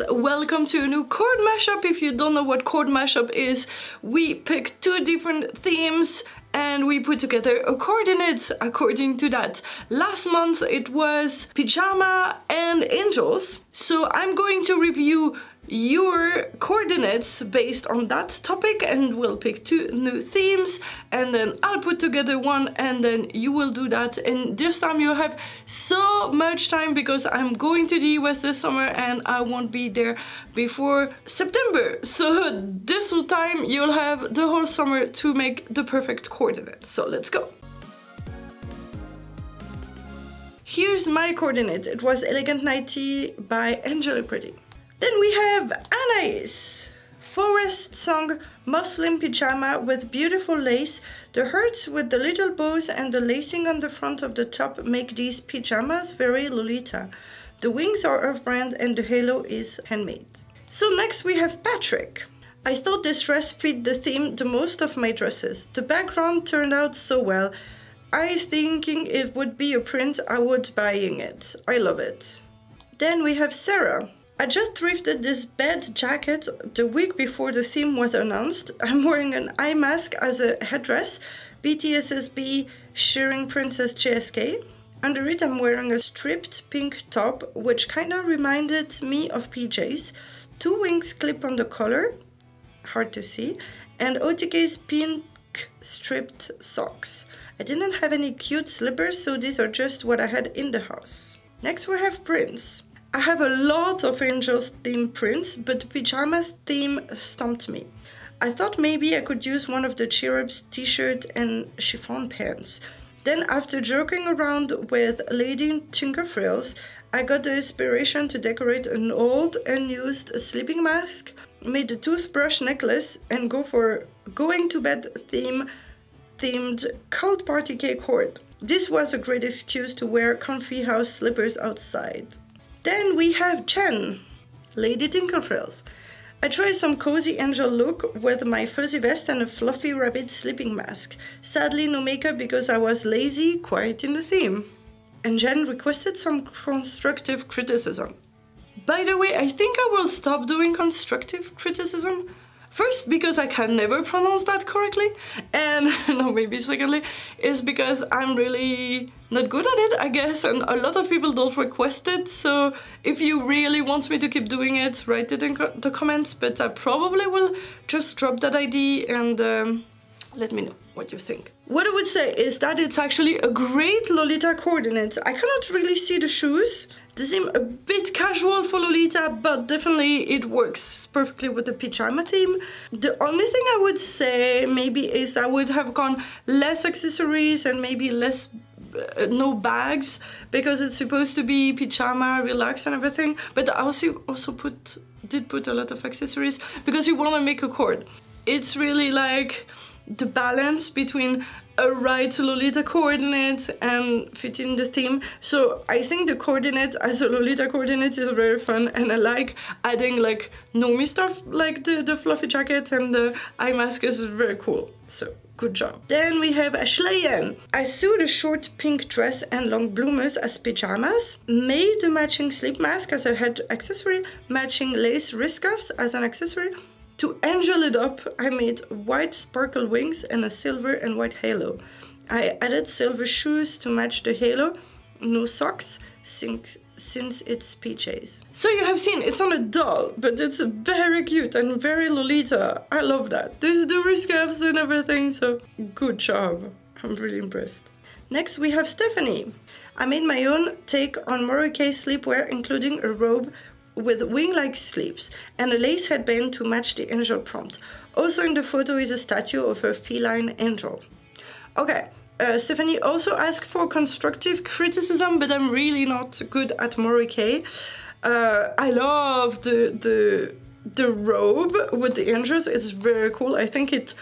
guys, welcome to a new chord mashup. If you don't know what chord mashup is, we pick two different themes and we put together a coordinates according to that. Last month it was Pyjama and Angels, so I'm going to review your coordinates based on that topic, and we'll pick two new themes and then I'll put together one and then you will do that. And this time you'll have so much time because I'm going to the US this summer and I won't be there before September, so this time you'll have the whole summer to make the perfect coordinates. So let's go. Here's my coordinate. It was Elegant Nighty by Angelic Pretty. Then we have Anais, Forest Song Muslin Pyjama with beautiful lace. The hearts with the little bows and the lacing on the front of the top make these pyjamas very Lolita. The wings are off-brand and the halo is handmade. So next we have Patrick. I thought this dress fit the theme the most of my dresses. The background turned out so well. I thinking it would be a print, I would buying it. I love it. Then we have Sarah. I just thrifted this bed jacket the week before the theme was announced. I'm wearing an eye mask as a headdress, BTSSB Shearing Princess JSK. Under it I'm wearing a stripped pink top, which kinda reminded me of PJs. Two wings clip on the collar, hard to see, and OTK's pink stripped socks. I didn't have any cute slippers, so these are just what I had in the house. Next we have Prince. I have a lot of Angels theme prints, but the pyjama theme stumped me. I thought maybe I could use one of the Cherub's t-shirt and chiffon pants. Then after joking around with Lady Tinkerfrills, I got the inspiration to decorate an old unused sleeping mask, made a toothbrush necklace, and go for going to bed themed cold party cake hoard. This was a great excuse to wear comfy house slippers outside. Then we have Jen, Lady Tinkerfrills. I tried some cozy angel look with my fuzzy vest and a fluffy rabbit sleeping mask. Sadly no makeup because I was lazy, quite in the theme. And Jen requested some constructive criticism. By the way, I think I will stop doing constructive criticism. First, because I can never pronounce that correctly, and no, maybe secondly, is because I'm really not good at it, I guess, and a lot of people don't request it, so if you really want me to keep doing it, write it in the comments, but I probably will just drop that ID and let me know what you think. What I would say is that it's actually a great Lolita coordinate. I cannot really see the shoes. They seem a bit casual for Lolita, but definitely it works perfectly with the pyjama theme. The only thing I would say maybe is I would have gone less accessories and maybe less no bags, because it's supposed to be pyjama, relax and everything, but I also did put a lot of accessories because you want to make a chord. It's really like the balance between a right Lolita coordinate and fitting the theme. So I think the coordinate as a Lolita coordinate is very fun, and I like adding like Nomi stuff like the fluffy jacket and the eye mask is very cool. So good job. Then we have Ashleyan. I sewed a short pink dress and long bloomers as pyjamas, made a matching sleep mask as a head accessory, matching lace wrist cuffs as an accessory. To angel it up, I made white sparkle wings and a silver and white halo. I added silver shoes to match the halo, no socks since it's PJs. So you have seen, it's on a doll, but it's very cute and very Lolita. I love that. There's the wrist cuffs and everything, so good job. I'm really impressed. Next we have Stephanie. I made my own take on Morikei sleepwear, including a robe with wing-like sleeves and a lace headband to match the angel prompt. Also in the photo is a statue of a feline angel. Okay, Stephanie also asked for constructive criticism, but I'm really not good at Morikei. I love the robe with the angels, it's very cool. I think it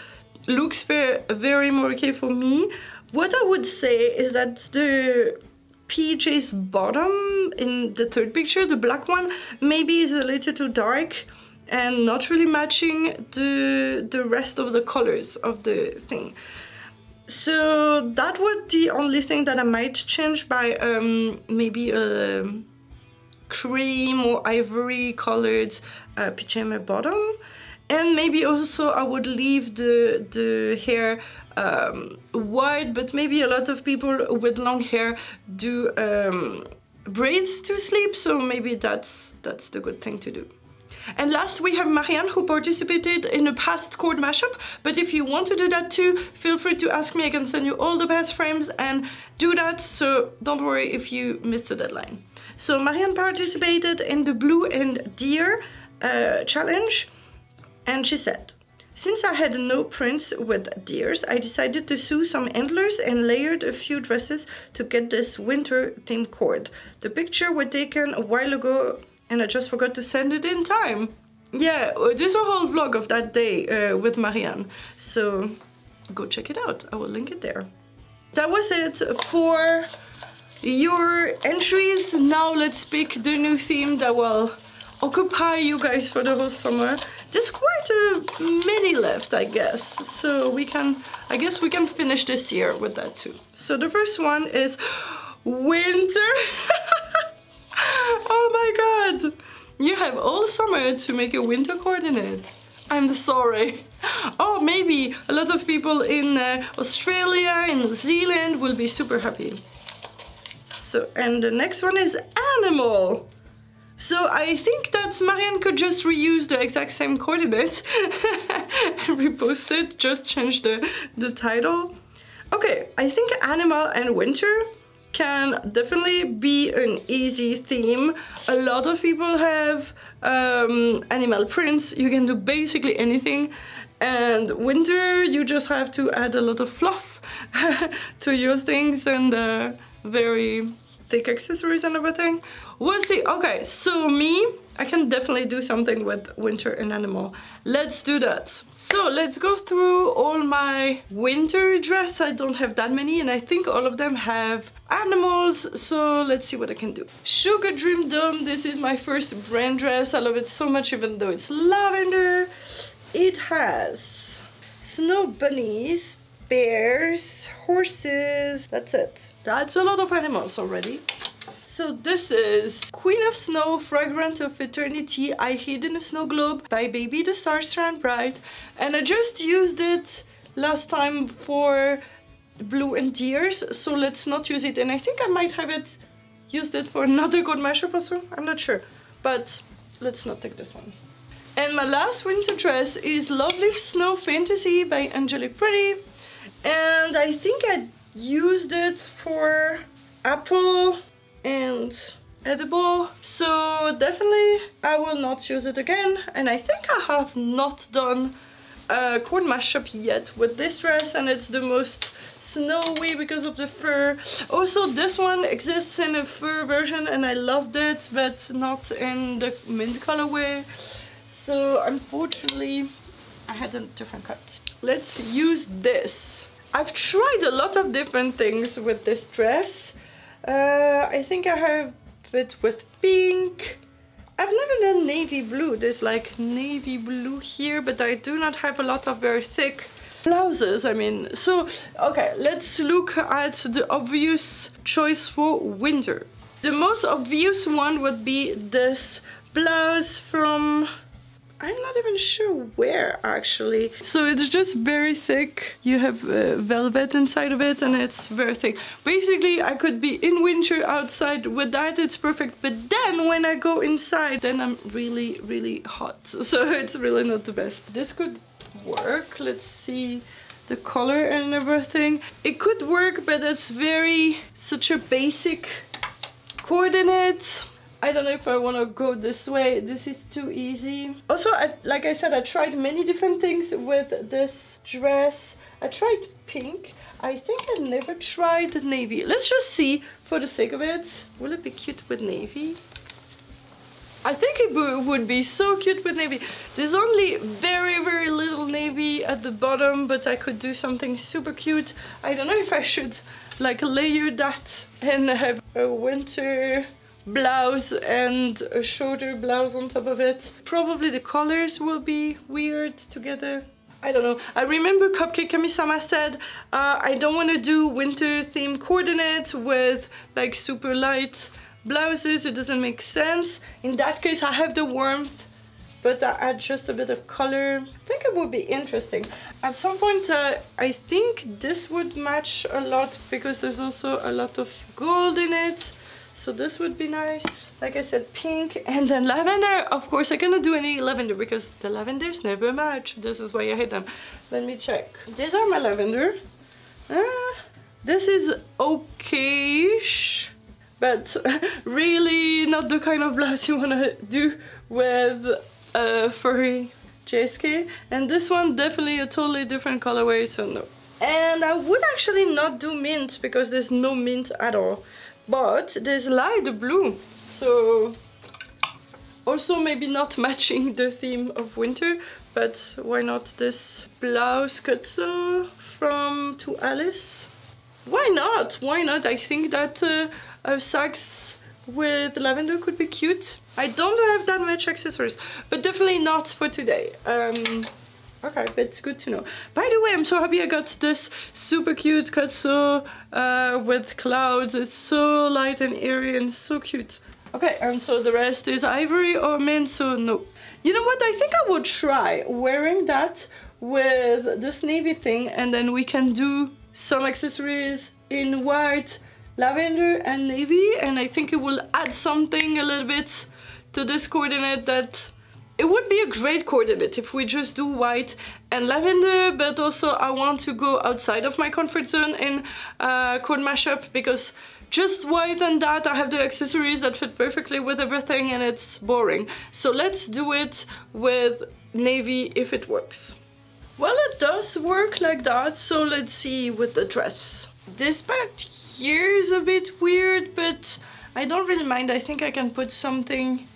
looks very, very Morikei for me. What I would say is that the PJ's bottom in the third picture, the black one, maybe is a little too dark and not really matching the rest of the colors of the thing. So that was the only thing that I might change by maybe a cream or ivory colored pajama bottom. And maybe also I would leave the hair wide, but maybe a lot of people with long hair do braids to sleep, so maybe that's the good thing to do. And last we have Marianne, who participated in a past cord mashup, but if you want to do that too, feel free to ask me. I can send you all the past frames and do that, so don't worry if you missed the deadline. So Marianne participated in the Blue and Deer challenge, and she said, "Since I had no prints with deers, I decided to sew some antlers and layered a few dresses to get this winter theme cord. The picture were taken a while ago and I just forgot to send it in time." Yeah, there's a whole vlog of that day with Marianne, so go check it out. I will link it there. That was it for your entries. Now let's pick the new theme that will occupy you guys for the whole summer. There's quite a many left, I guess, so I guess we can finish this year with that too. So the first one is winter. Oh my god, you have all summer to make a winter coordinate. I'm sorry. Oh, maybe a lot of people in Australia and New Zealand will be super happy. So, and the next one is animal. So I think that Marianne could just reuse the exact same coordinate and repost it, just change the title. Okay, I think animal and winter can definitely be an easy theme. A lot of people have animal prints. You can do basically anything. And winter, you just have to add a lot of fluff to your things and very thick accessories and everything. We'll see. Okay, so me, I can definitely do something with winter and animal. Let's do that. So let's go through all my winter dress. I don't have that many, and I think all of them have animals, so let's see what I can do. Sugar Dream Dome, this is my first brand dress. I love it so much, even though it's lavender. It has snow bunnies, bears, horses, that's it. That's a lot of animals already. So this is Queen of Snow, Fragrance of Eternity, I Hid in a Snow Globe by Baby the Stars Shine Bright. And I just used it last time for Blue and Deers, so let's not use it. And I think I might have used it for another good mashup also, I'm not sure. But let's not take this one. And my last winter dress is Lovely Snow Fantasy by Angelic Pretty. And I think I used it for apple and edible, so definitely I will not use it again. And I think I have not done a cord mashup yet with this dress, and it's the most snowy because of the fur. Also, this one exists in a fur version and I loved it, but not in the mint colorway, so unfortunately I had a different cut. Let's use this. I've tried a lot of different things with this dress. I think I have it with pink. I've never done navy blue. There's like navy blue here, but I do not have a lot of very thick blouses, I mean. So, okay, let's look at the obvious choice for winter. The most obvious one would be this blouse from, I'm not even sure where actually. So it's just very thick. You have velvet inside of it and it's very thick. Basically, I could be in winter outside with that, it's perfect. But then when I go inside, then I'm really, really hot. So it's really not the best. This could work. Let's see the color and everything. It could work, but it's very, such a basic coordinate. I don't know if I want to go this way, this is too easy. Also, like I said, I tried many different things with this dress. I tried pink, I think I never tried navy. Let's just see for the sake of it. Will it be cute with navy? I think it would be so cute with navy. There's only very, very little navy at the bottom, but I could do something super cute. I don't know if I should like layer that and have a winter blouse and a shoulder blouse on top of it. Probably the colors will be weird together. I don't know. I remember Cupcake Kamisama said, I don't want to do winter theme coordinates with like super light blouses, it doesn't make sense. In that case, I have the warmth, but I add just a bit of color. I think it would be interesting. At some point, I think this would match a lot because there's also a lot of gold in it. So this would be nice. Like I said, pink and then lavender. Of course, I cannot do any lavender because the lavenders never match. This is why I hate them. Let me check. These are my lavender. This is okay-ish, but really not the kind of blouse you want to do with a furry JSK. And this one, definitely a totally different colorway, so no. And I would actually not do mint because there's no mint at all. But there's light blue, so also maybe not matching the theme of winter, but why not this blouse katsu from To Alice? Why not? Why not? I think that sacks with lavender could be cute. I don't have that much accessories, but definitely not for today. Okay, but it's good to know. By the way, I'm so happy I got this super cute katsu with clouds. It's so light and airy and so cute. Okay, and so the rest is ivory or mint, so no. You know what? I think I would try wearing that with this navy thing, and then we can do some accessories in white, lavender, and navy, and I think it will add something a little bit to this coordinate that... It would be a great coordinate if we just do white and lavender, but also I want to go outside of my comfort zone in code mashup, because just white and that, I have the accessories that fit perfectly with everything and it's boring. So let's do it with navy if it works. Well, it does work like that, so let's see with the dress. This part here is a bit weird, but I don't really mind. I think I can put something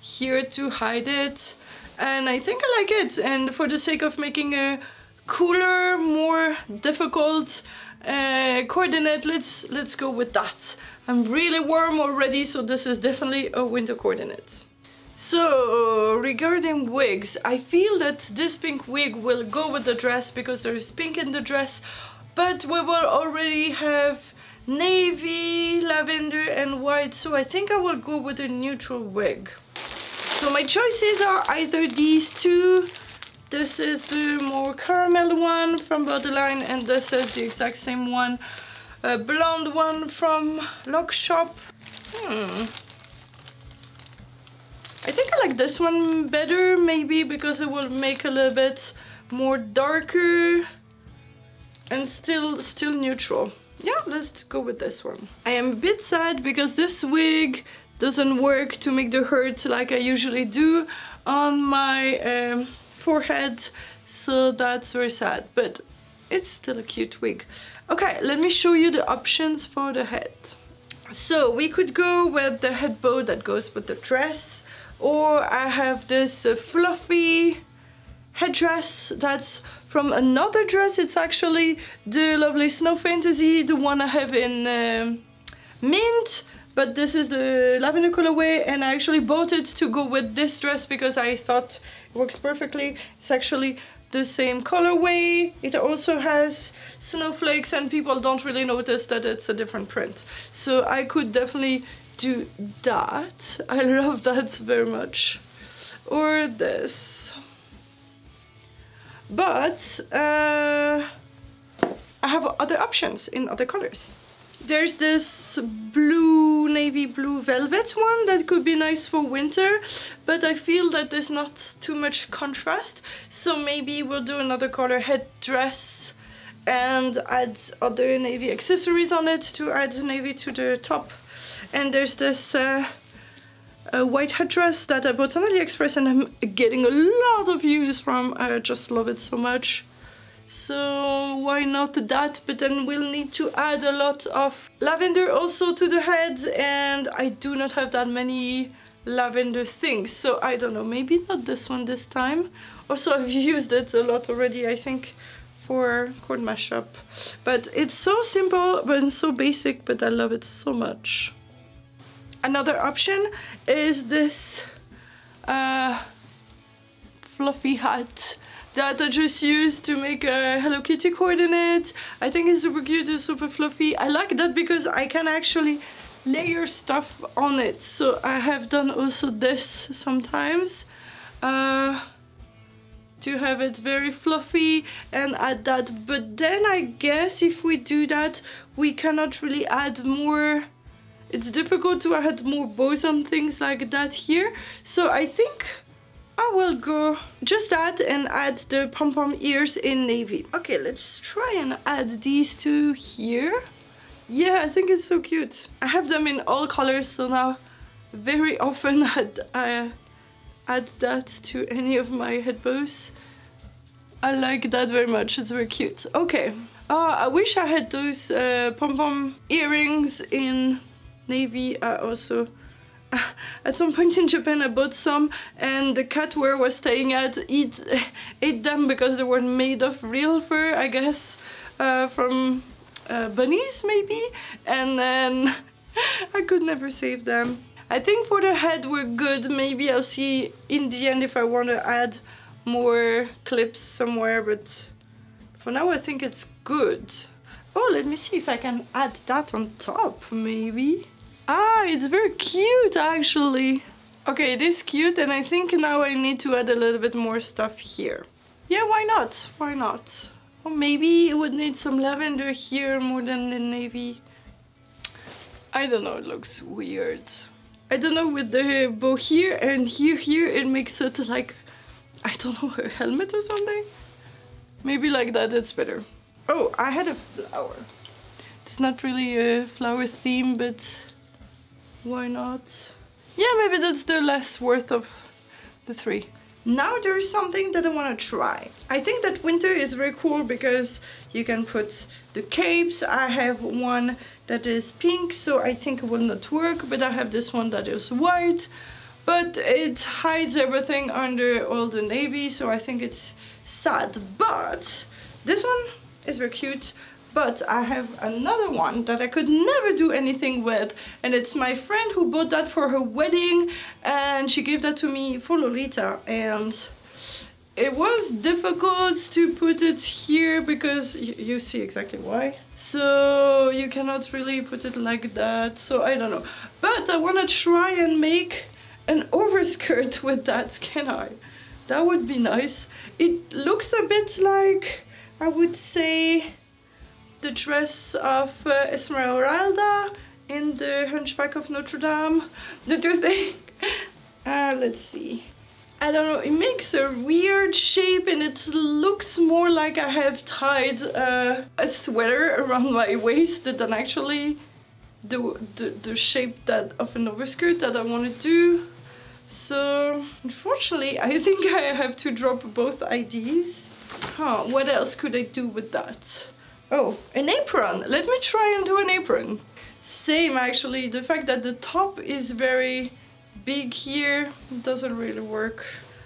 here to hide it, and I think I like it. And for the sake of making a cooler, more difficult coordinate, let's go with that. I'm really warm already, so this is definitely a winter coordinate. So regarding wigs, I feel that this pink wig will go with the dress because there is pink in the dress, but we will already have navy, lavender, and white, so I think I will go with a neutral wig. So my choices are either these two. This is the more caramel one from Borderline, and this is the exact same one, a blonde one from Lock Shop. I think I like this one better, maybe because it will make a little bit more darker and still neutral. Yeah, let's go with this one. I am a bit sad because this wig doesn't work to make the hurt like I usually do on my forehead, so that's very sad, but it's still a cute wig. Okay, let me show you the options for the head. So we could go with the head bow that goes with the dress, or I have this fluffy headdress that's from another dress. It's actually the lovely Snow Fantasy, the one I have in mint. But this is the lavender colorway, and I actually bought it to go with this dress because I thought it works perfectly. It's actually the same colorway. It also has snowflakes, and people don't really notice that it's a different print. So I could definitely do that. I love that very much. Or this. But I have other options in other colors. There's this blue, navy blue velvet one that could be nice for winter, but I feel that there's not too much contrast, so maybe we'll do another color headdress and add other navy accessories on it to add navy to the top. And there's this a white headdress that I bought on AliExpress, and I'm getting a lot of views from. I just love it so much. So why not that? But then we'll need to add a lot of lavender also to the head, and I do not have that many lavender things, so I don't know, maybe not this one this time. Also, I've used it a lot already, I think, for cord mashup, but it's so simple but so basic, but I love it so much. Another option is this fluffy hat that I just used to make a Hello Kitty coordinate. I think it's super cute, it's super fluffy. I like that because I can actually layer stuff on it. So I have done also this sometimes to have it very fluffy and add that. But then I guess if we do that, we cannot really add more. It's difficult to add more bows on things like that here. So I think I will go just that and add the pom-pom ears in navy. Okay, let's try and add these two here. Yeah, I think it's so cute. I have them in all colors, so now very often I add that to any of my head bows. I like that very much, it's very cute. Okay, I wish I had those pom-pom earrings in navy. I also, at some point in Japan, I bought some, and the cat where I was staying at ate them because they were made of real fur, I guess, from bunnies maybe, and then I could never save them. I think for the head we're good. Maybe I'll see in the end if I want to add more clips somewhere, but for now I think it's good. Oh, let me see if I can add that on top maybe. Ah, it's very cute actually. Okay, it is cute, and I think now I need to add a little bit more stuff here. Yeah, why not? Why not? Or maybe it would need some lavender here more than the navy. I don't know, it looks weird. I don't know, with the bow here and here, it makes it like, I don't know, a helmet or something? Maybe like that, it's better. Oh, I had a flower. It's not really a flower theme, but why not? Yeah, maybe that's the less worth of the three. Now there is something that I want to try. I think that winter is very cool because you can put the capes. I have one that is pink, so I think it will not work, but I have this one that is white, but it hides everything under all the navy, so I think it's sad. But this one is very cute, but I have another one that I could never do anything with, and it's my friend who bought that for her wedding, and she gave that to me for Lolita, and it was difficult to put it here because you see exactly why. So you cannot really put it like that, so I don't know. But I want to try and make an overskirt with that, can I? That would be nice. It looks a bit like, I would say, the dress of Esmeralda in The Hunchback of Notre Dame. Did you think? Let's see. I don't know, it makes a weird shape, and it looks more like I have tied a sweater around my waist than actually the shape that of an overskirt that I want to do. So unfortunately I think I have to drop both ideas. Huh, what else could I do with that? Oh, an apron! Let me try and do an apron. Same actually, the fact that the top is very big here doesn't really work.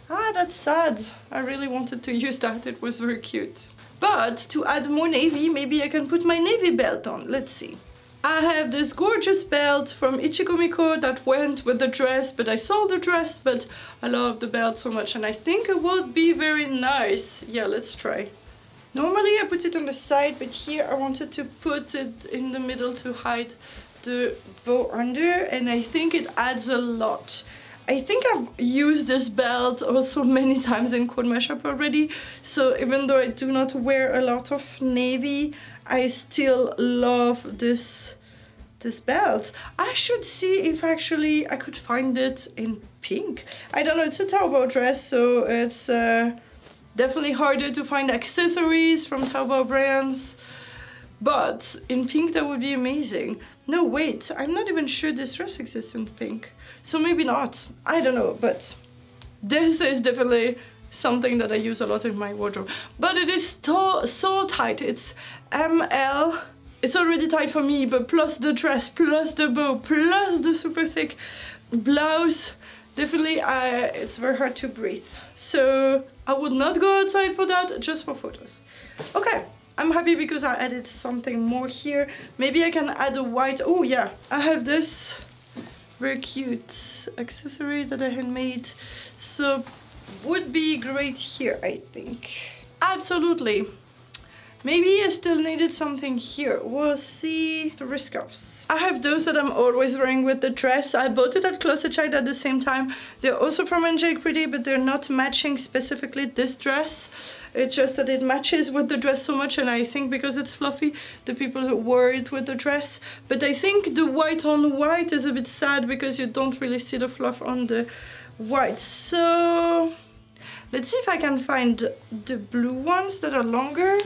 Ah, that's sad. I really wanted to use that, it was very cute. But to add more navy, maybe I can put my navy belt on, let's see. I have this gorgeous belt from Ichigo Miko that went with the dress, but I sold the dress, but I love the belt so much, and I think it would be very nice. Yeah, let's try. Normally I put it on the side, but here I wanted to put it in the middle to hide the bow under, and I think it adds a lot. I think I've used this belt also many times in Kodma shop already, so even though I do not wear a lot of navy, I still love this belt. I should see if actually I could find it in pink. I don't know, it's a TaoBao dress, so it's definitely harder to find accessories from TaoBao brands, but in pink that would be amazing. No, wait, I'm not even sure this dress exists in pink, so maybe not, I don't know, but this is definitely something that I use a lot in my wardrobe. But it is so tight, it's ML, it's already tight for me, but plus the dress, plus the bow, plus the super thick blouse, definitely it's very hard to breathe, so I would not go outside for that, just for photos. Okay, I'm happy because I added something more here. Maybe I can add a white. Oh yeah, I have this very cute accessory that I had made, so would be great here, I think. Absolutely. Maybe I still needed something here. We'll see. The wrist cuffs. I have those that I'm always wearing with the dress. I bought it at Closet Child at the same time. They're also from Angelic Pretty, but they're not matching specifically this dress. It's just that it matches with the dress so much, and I think because it's fluffy, the people wore it with the dress. But I think the white on white is a bit sad because you don't really see the fluff on the white. So let's see if I can find the blue ones that are longer.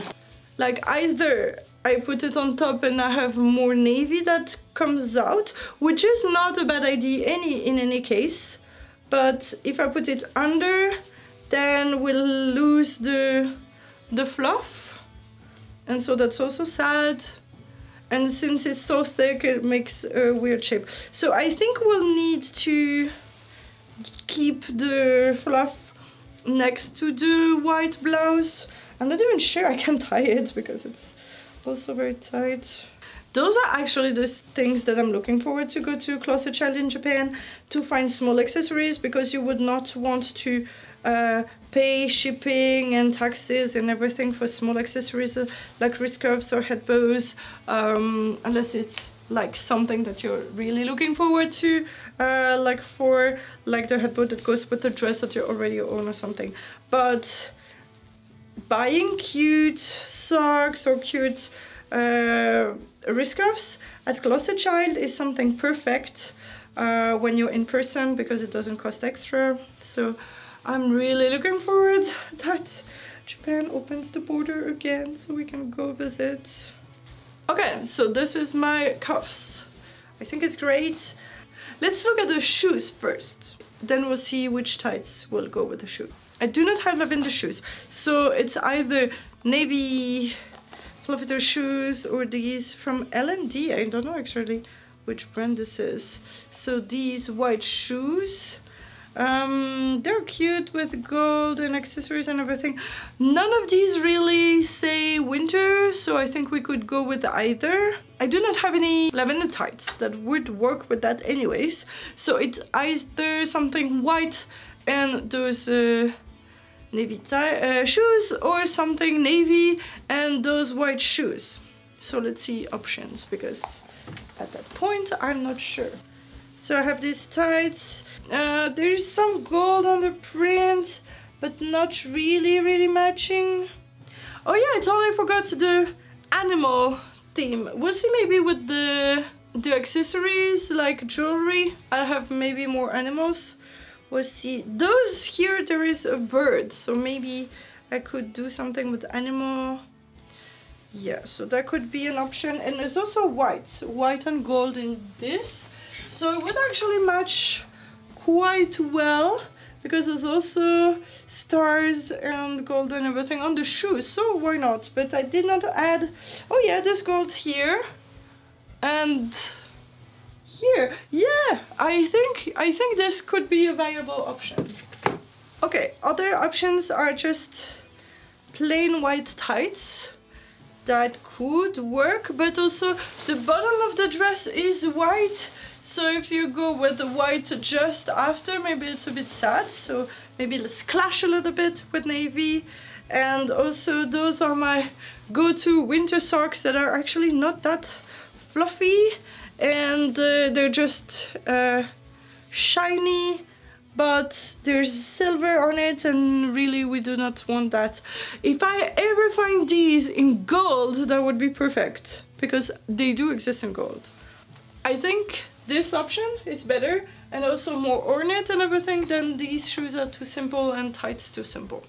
Like either I put it on top and I have more navy that comes out, which is not a bad idea in any case. But if I put it under, then we'll lose the fluff, and so that's also sad. And since it's so thick, it makes a weird shape. So I think we'll need to keep the fluff next to the white blouse. I'm not even sure I can tie it because it's also very tight. Those are actually the things that I'm looking forward to go to Closet Child in Japan to find small accessories, because you would not want to pay shipping and taxes and everything for small accessories like wrist cuffs or head bows, unless it's like something that you're really looking forward to, like for like the head bow that goes with the dress that you already own or something. But buying cute socks or cute wrist cuffs at Closet Child is something perfect when you're in person, because it doesn't cost extra. So I'm really looking forward that Japan opens the border again so we can go visit. Okay, so this is my cuffs. I think it's great. Let's look at the shoes first. Then we'll see which tights will go with the shoe. I do not have lavender shoes, so it's either navy fluffy shoes or these from L&D. I don't know actually which brand this is. So these white shoes. They're cute with gold and accessories and everything. None of these really say winter, so I think we could go with either. I do not have any lavender tights that would work with that anyways, so it's either something white and those navy shoes, or something navy and those white shoes. So let's see options, because at that point I'm not sure. So I have these tights. There is some gold on the print, but not really matching. Oh yeah, I totally forgot the animal theme. We'll see maybe with the accessories, like jewelry, I have maybe more animals. We'll see. Those here, there is a bird, so maybe I could do something with animal. Yeah, so that could be an option. And there's also white, so white and gold in this. So it would actually match quite well, because there's also stars and gold and everything on the shoes, so why not? But I did not add, oh yeah, there's gold here and here. Yeah, I think this could be a viable option. Okay, other options are just plain white tights. That could work, but also the bottom of the dress is white, so if you go with the white just after, maybe it's a bit sad. So maybe let's clash a little bit with navy. And also those are my go-to winter socks that are actually not that fluffy, and they're just shiny, but there's silver on it, and really we do not want that. If I ever find these in gold, that would be perfect, because they do exist in gold. I think this option is better, and also more ornate and everything, than these shoes are too simple and tights too simple.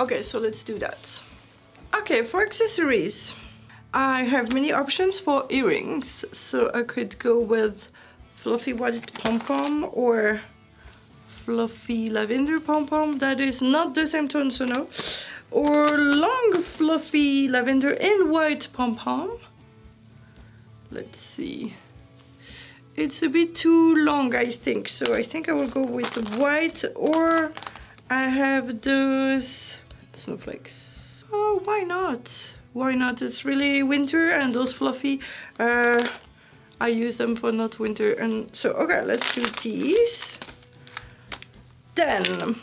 Okay, so let's do that. Okay, for accessories, I have many options for earrings. So I could go with fluffy white pom-pom or fluffy lavender pom-pom, that is not the same tone, so no. Or long fluffy lavender and white pom-pom. Let's see. It's a bit too long, I think. So I think I will go with white, or I have those snowflakes. Oh, why not? Why not? It's really winter, and those fluffy, I use them for not winter. And so, okay, let's do these. Then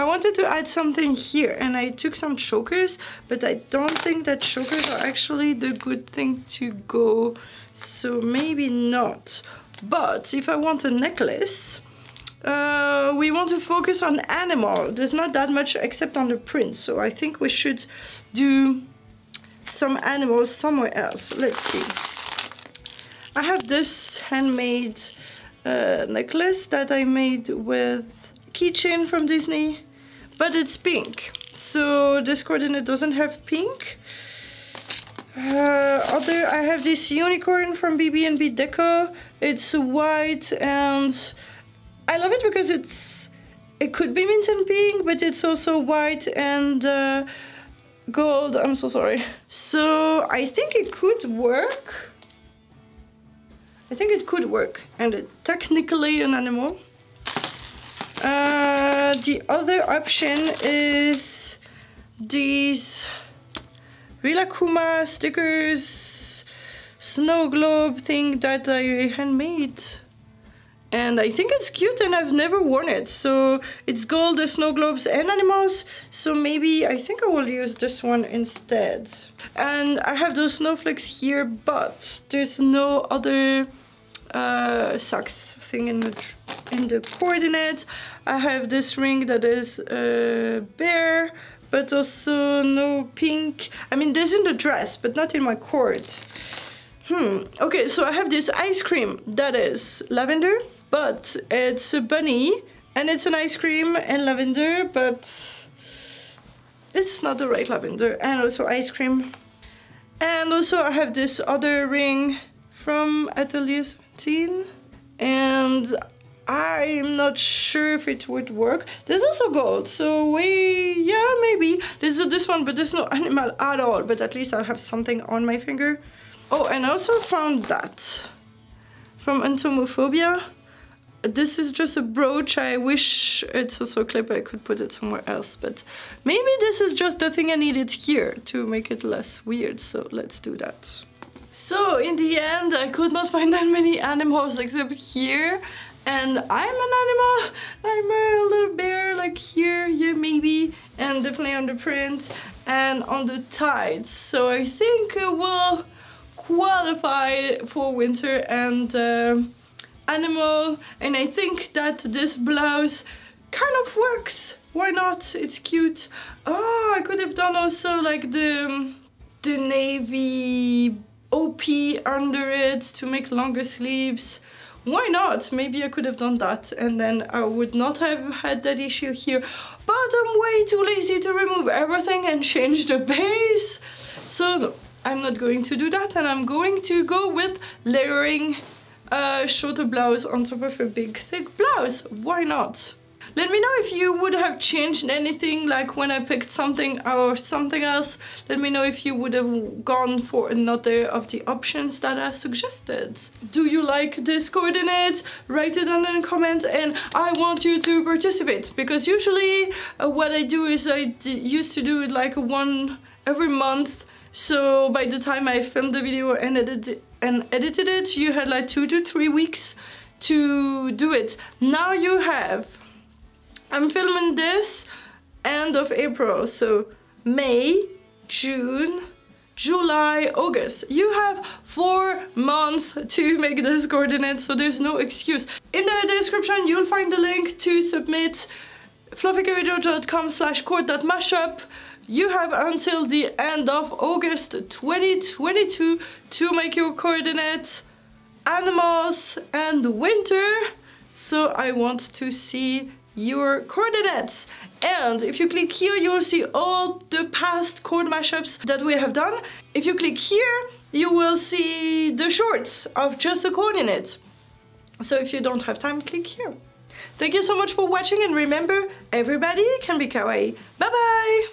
I wanted to add something here, and I took some chokers, but I don't think that chokers are actually the good thing to go, so maybe not. But if I want a necklace, we want to focus on animal. There's not that much except on the print, so I think we should do some animals somewhere else. Let's see. I have this handmade necklace that I made with keychain from Disney, but it's pink, so this coordinate doesn't have pink. I have this unicorn from BB&B Deco. It's white, and I love it because it could be mint and pink, but it's also white and gold. I'm so sorry. So I think it could work. I think it could work, and it's technically an animal. The other option is these Rilakkuma stickers, snow globe thing that I handmade. And I think it's cute, and I've never worn it. So it's gold, the snow globes, and animals. So maybe I think I will use this one instead. And I have those snowflakes here, but there's no other socks thing in the coordinate. I have this ring that is bare, but also no pink. I mean, this in the dress, but not in my cord. Okay, so I have this ice cream that is lavender, but it's a bunny, and it's an ice cream and lavender, but it's not the right lavender, and also ice cream. And also I have this other ring from Atelier 17, and I'm not sure if it would work. There's also gold, so yeah, maybe. Let's do this one, but there's no animal at all, but at least I'll have something on my finger. Oh, and I also found that from Entomophobia. This is just a brooch. I wish it's also a clip. I could put it somewhere else, but maybe this is just the thing I needed here to make it less weird, so let's do that. So in the end, I could not find that many animals except here. And I'm an animal, I'm a little bear, like here, yeah, maybe, and definitely on the print and on the tides. So I think it will qualify for winter and animal, and I think that this blouse kind of works. Why not? It's cute. Oh, I could have done also like the navy OP under it to make longer sleeves. Why not? Maybe I could have done that, and then I would not have had that issue here. But I'm way too lazy to remove everything and change the base. So I'm not going to do that, and I'm going to go with layering a shorter blouse on top of a big thick blouse. Why not? Let me know if you would have changed anything, like when I picked something or something else. Let me know if you would have gone for another of the options that are suggested. Do you like this coordinate? Write it down in the comment, and I want you to participate, because usually what I do is I used to do it like one every month. So by the time I filmed the video and edited it, you had like 2 to 3 weeks to do it. Now you have... I'm filming this end of April, so May, June, July, August. You have 4 months to make this coordinate, so there's no excuse. In the description, you'll find the link to submit fluffycarijo.com/cord.mashup. You have until the end of August 2022 to make your coordinates, animals, and winter. So I want to see your coordinates, and if you click here you'll see all the past cord mashups that we have done. If you click here you will see the shorts of just the coordinates, so if you don't have time, click here. Thank you so much for watching, and remember, everybody can be kawaii. Bye bye.